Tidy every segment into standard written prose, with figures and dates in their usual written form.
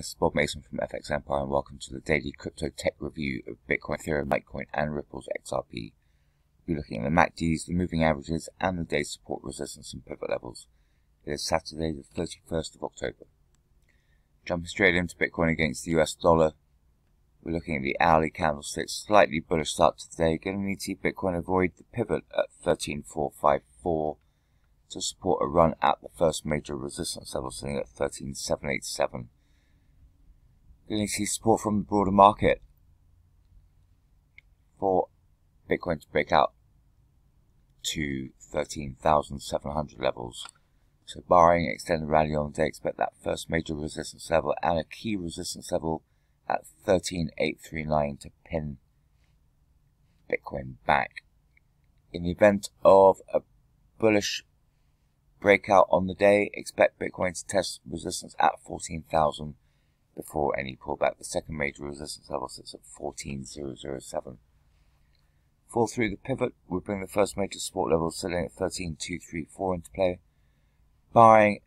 this is Bob Mason from FX Empire, and welcome to the daily crypto tech review of Bitcoin, Ethereum, Litecoin, and Ripple's XRP. We'll be looking at the MACDs, the moving averages, and the day's support, resistance, and pivot levels. It is Saturday, the 31st of October. Jumping straight into Bitcoin against the US dollar, we're looking at the hourly candlestick, slightly bullish start to today. Going to need to see Bitcoin avoid the pivot at 13,454. to support a run at the first major resistance level, sitting at 13,787. Going to see support from the broader market for Bitcoin to break out to 13,700 levels. So, barring extended rally on the day, expect that first major resistance level and a key resistance level at 13,839 to pin Bitcoin back. In the event of a bullish breakout on the day, expect Bitcoin to test resistance at 14,000 before any pullback. The second major resistance level sits at 14,007. Fall through the pivot will bring the first major support level sitting at 13,234 into play. Barring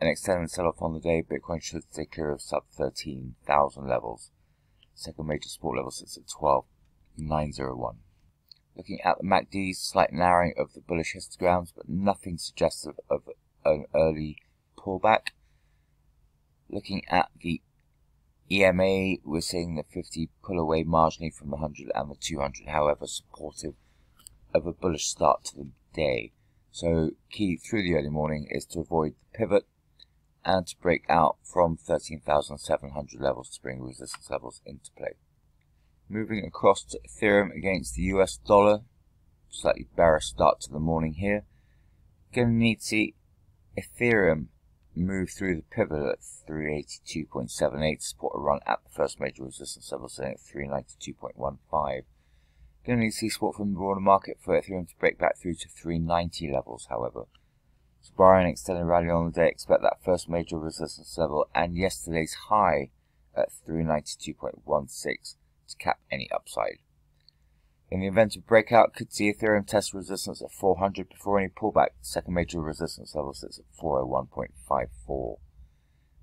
an extended sell-off on the day, Bitcoin should stay clear of sub 13,000 levels. Second major support level sits at 12,901. Looking at the MACD, slight narrowing of the bullish histograms, but nothing suggestive of an early pullback. Looking at the EMA, we're seeing the 50 pull away marginally from the 100 and the 200, however, supportive of a bullish start to the day. So, key through the early morning is to avoid the pivot and to break out from 13,700 levels to bring resistance levels into play. Moving across to Ethereum against the US dollar, slightly bearish start to the morning here. Going to need to see Ethereum move through the pivot at 382.78, support a run at the first major resistance level, sitting at 392.15. Going to need to see support from the broader market for Ethereum to break back through to 390 levels, however. So barring an extended rally on the day, expect that first major resistance level and yesterday's high at 392.16. to cap any upside. In the event of breakout, could see Ethereum test resistance at 400 before any pullback. Second major resistance level sits at 401.54.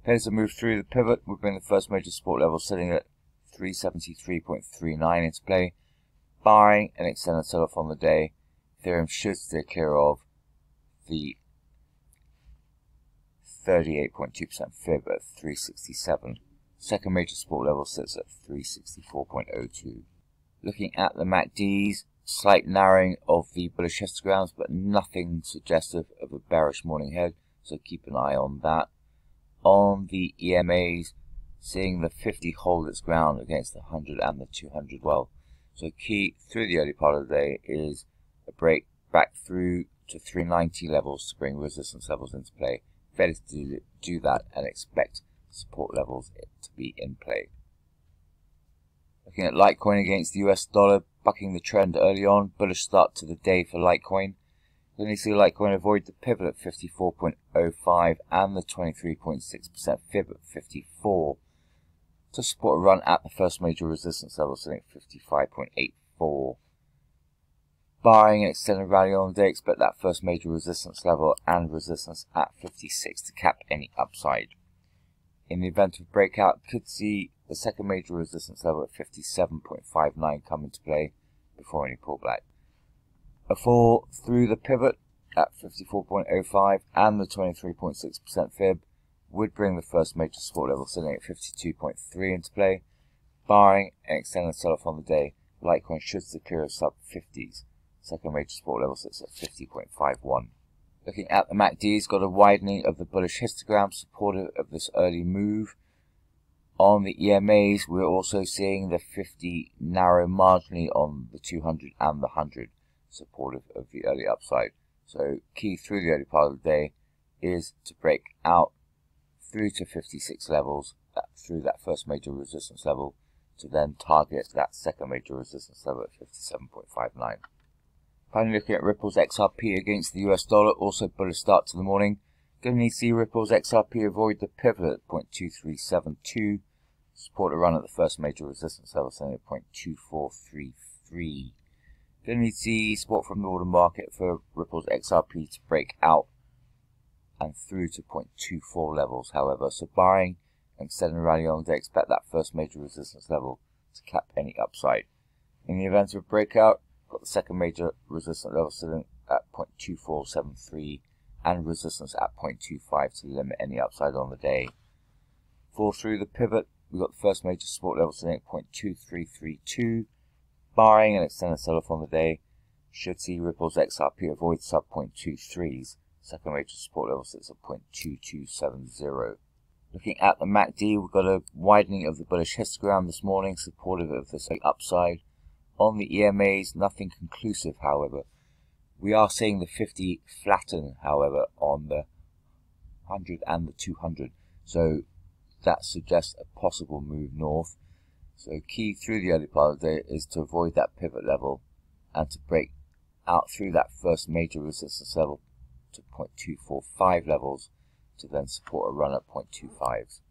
Pairs a move through the pivot would bring the first major support level sitting at 373.39 into play. Barring an extended sell-off on the day, Ethereum should stay clear of the 38.2% fib at 367. Second major support level sits at 364.02. Looking at the MACDs, slight narrowing of the bullish histograms, but nothing suggestive of a bearish morning head, so keep an eye on that. On the EMAs, seeing the 50 hold its ground against the 100 and the 200 well. So key through the early part of the day is a break back through to 390 levels to bring resistance levels into play. Better to do that and expect support levels to be in play. Looking at Litecoin against the US dollar, bucking the trend early on, bullish start to the day for Litecoin. Then you see Litecoin avoid the pivot at 54.05 and the 23.6% fib at 54 to support a run at the first major resistance level, so I think 55.84. Barring an extended rally on the day, expect that first major resistance level and resistance at 56 to cap any upside. In the event of breakout, could see the second major resistance level at 57.59 come into play before any pullback. A fall through the pivot at 54.05 and the 23.6% fib would bring the first major support level sitting at 52.3 into play. Barring an extended sell-off on the day, Litecoin should secure a sub-50s. Second major support level sits at 50.51. Looking at the MACD's, got a widening of the bullish histogram supportive of this early move. On the EMAs, we're also seeing the 50 narrow marginally on the 200 and the 100, supportive of the early upside. So key through the early part of the day is to break out through to 56 levels, through that first major resistance level, to then target that second major resistance level at 57.59. Finally, looking at Ripple's XRP against the US dollar, also bullish start to the morning. Going to need to see Ripple's XRP avoid the pivot at 0.2372, support a run at the first major resistance level, so at 0.2433. Going to need to see support from the order market for Ripple's XRP to break out and through to 0.24 levels, however. So, barring and extended rally on the day, expect that first major resistance level to cap any upside. In the event of a breakout, got the second major resistance level sitting at 0.2473 and resistance at 0.25 to limit any upside on the day. Fall through the pivot, we got the first major support level sitting at 0.2332, barring an extended sell-off on the day. Should see Ripple's XRP avoid sub 0.23s. Second major support level sits at 0.2270. Looking at the MACD, we've got a widening of the bullish histogram this morning, supportive of this upside. On the EMAs, nothing conclusive, however. We are seeing the 50 flatten, however, on the 100 and the 200. So that suggests a possible move north. So key through the early part of the day is to avoid that pivot level and to break out through that first major resistance level to 0.245 levels to then support a run at 0.25s.